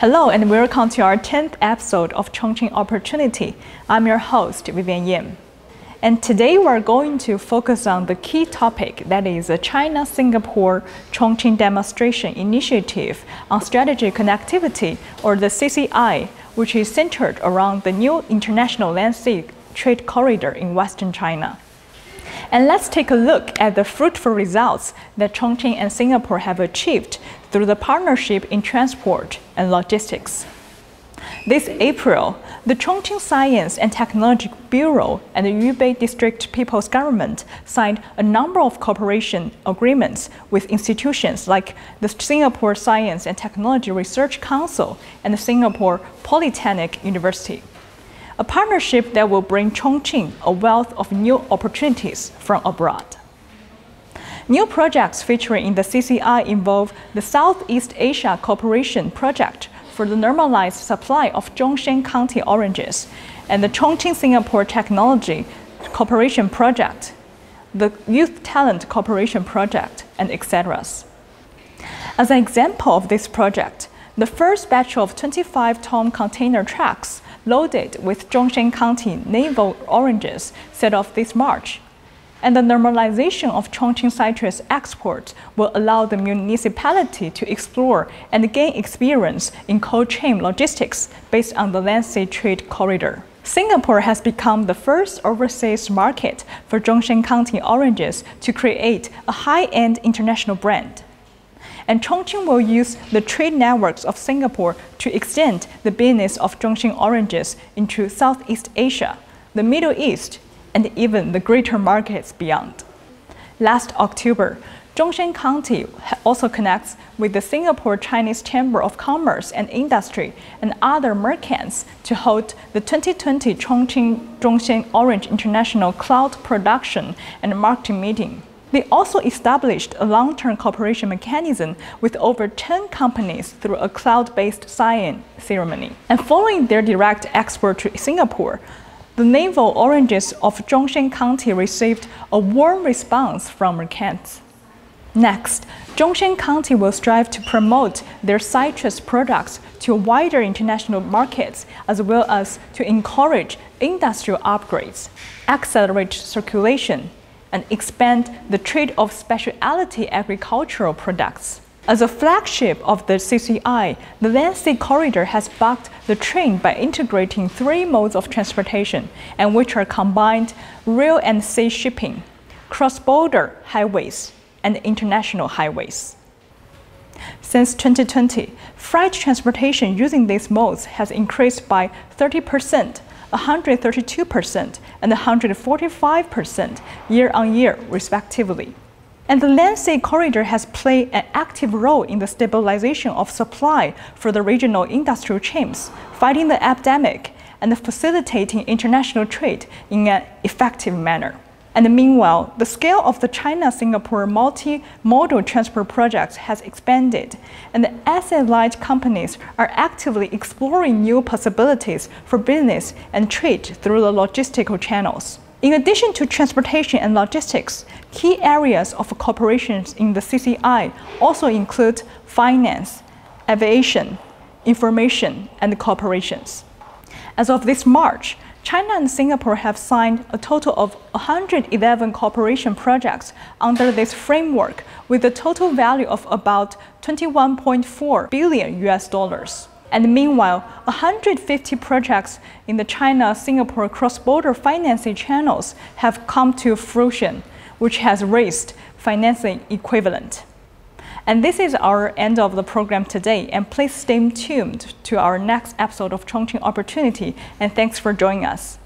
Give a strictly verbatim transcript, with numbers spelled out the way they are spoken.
Hello and welcome to our tenth episode of Chongqing Opportunity. I'm your host, Vivian Yim. And today we're going to focus on the key topic that is the China-Singapore Chongqing Demonstration Initiative on Strategic Connectivity, or the C C I, which is centered around the new international Land-Sea Trade Corridor in Western China. And let's take a look at the fruitful results that Chongqing and Singapore have achieved through the partnership in transport and logistics. This April, the Chongqing Science and Technology Bureau and the Yubei District People's Government signed a number of cooperation agreements with institutions like the Singapore Science and Technology Research Council and the Singapore Polytechnic University. A partnership that will bring Chongqing a wealth of new opportunities from abroad. New projects featuring in the C C I involve the Southeast Asia Cooperation project for the normalized supply of Zhongshan County oranges, and the Chongqing Singapore Technology Cooperation project, the Youth Talent Cooperation project, and et cetera. As an example of this project, the first batch of twenty-five ton container trucks loaded with Zhongshan County navel oranges set off this March, and the normalization of Chongqing citrus exports will allow the municipality to explore and gain experience in cold chain logistics based on the Land-Sea Trade Corridor. Singapore has become the first overseas market for Zhongshan County oranges to create a high-end international brand. And Chongqing will use the trade networks of Singapore to extend the business of Zhongshan oranges into Southeast Asia, the Middle East, and even the greater markets beyond. Last October, Zhongshan County also connects with the Singapore Chinese Chamber of Commerce and Industry and other merchants to hold the twenty twenty Chongqing Zhongshan Orange International Cloud Production and Marketing Meeting. They also established a long-term cooperation mechanism with over ten companies through a cloud-based sign ceremony. And following their direct export to Singapore, the navel oranges of Zhongshan County received a warm response from merchants. Next, Zhongshan County will strive to promote their citrus products to wider international markets, as well as to encourage industrial upgrades, accelerate circulation, and expand the trade of specialty agricultural products. As a flagship of the C C I, the Land-Sea Corridor has bucked the trend by integrating three modes of transportation, and which are combined rail and sea shipping, cross-border highways, and international highways. Since twenty twenty, freight transportation using these modes has increased by thirty percent, one hundred thirty-two percent, and one hundred forty-five percent year-on-year, respectively. And the Land-Sea Corridor has played an active role in the stabilization of supply for the regional industrial chains, fighting the epidemic and facilitating international trade in an effective manner. And meanwhile, the scale of the China-Singapore multi-modal transport project has expanded, and the asset-light companies are actively exploring new possibilities for business and trade through the logistical channels. In addition to transportation and logistics, key areas of cooperation in the C C I also include finance, aviation, information, and corporations. As of this March, China and Singapore have signed a total of one hundred eleven cooperation projects under this framework, with a total value of about twenty-one point four billion U S dollars. And meanwhile, one hundred fifty projects in the China-Singapore cross-border financing channels have come to fruition, which has raised financing equivalent. And this is our end of the program today, and please stay tuned to our next episode of Chongqing Opportunity, and thanks for joining us.